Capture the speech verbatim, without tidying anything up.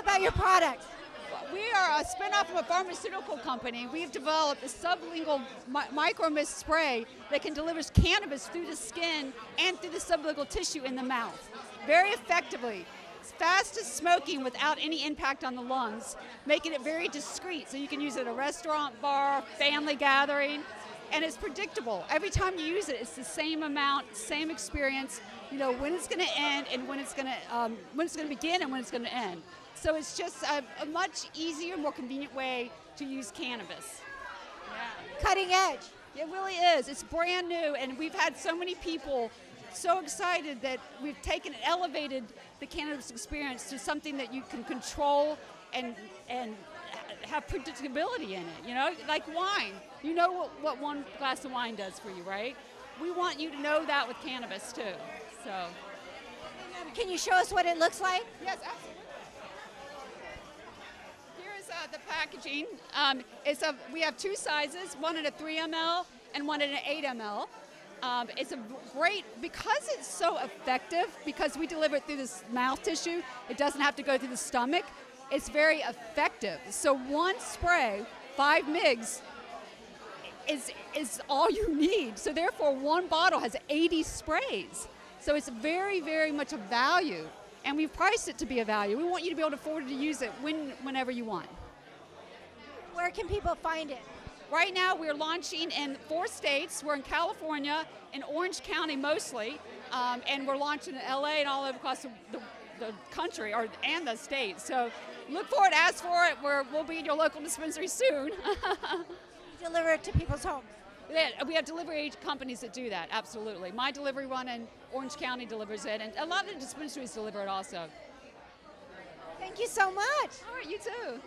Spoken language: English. about your product. We are a spin-off of a pharmaceutical company. We've developed a sublingual mi micromist spray that can deliver cannabis through the skin and through the sublingual tissue in the mouth very effectively. It's fast as smoking without any impact on the lungs, making it very discreet. So you can use it at a restaurant, bar, family gathering, and it's predictable. Every time you use it, it's the same amount, same experience. You know when it's going to end and when it's going to um, when it's going to begin and when it's going to end. So it's just a, a much easier, more convenient way to use cannabis. Yeah. Cutting edge. It really is. It's brand new, and we've had so many people so excited that we've taken and elevated the cannabis experience to something that you can control and and have predictability in it. You know, like wine. You know what, what one glass of wine does for you, right? We want you to know that with cannabis too. So, um, can you show us what it looks like? Yes, absolutely. Uh, the packaging um, is a, we have two sizes, one at a three M L and one at an eight M L. Um, it's a great, because it's so effective, because we deliver it through this mouth tissue, it doesn't have to go through the stomach, it's very effective. So one spray, five migs, is, is all you need. So therefore one bottle has eighty sprays. So it's very, very much of value. And we've priced it to be a value. We want you to be able to afford to use it when, whenever you want. Where can people find it? Right now we're launching in four states. We're in California, in Orange County mostly, um, and we're launching in L A and all over across the, the, the country or and the state. So look for it, ask for it. We're, we'll be in your local dispensary soon. Deliver it to people's homes. Yeah, we have delivery companies that do that, absolutely. My delivery one in Orange County delivers it, and a lot of the dispensaries deliver it also. Thank you so much. All right, you too.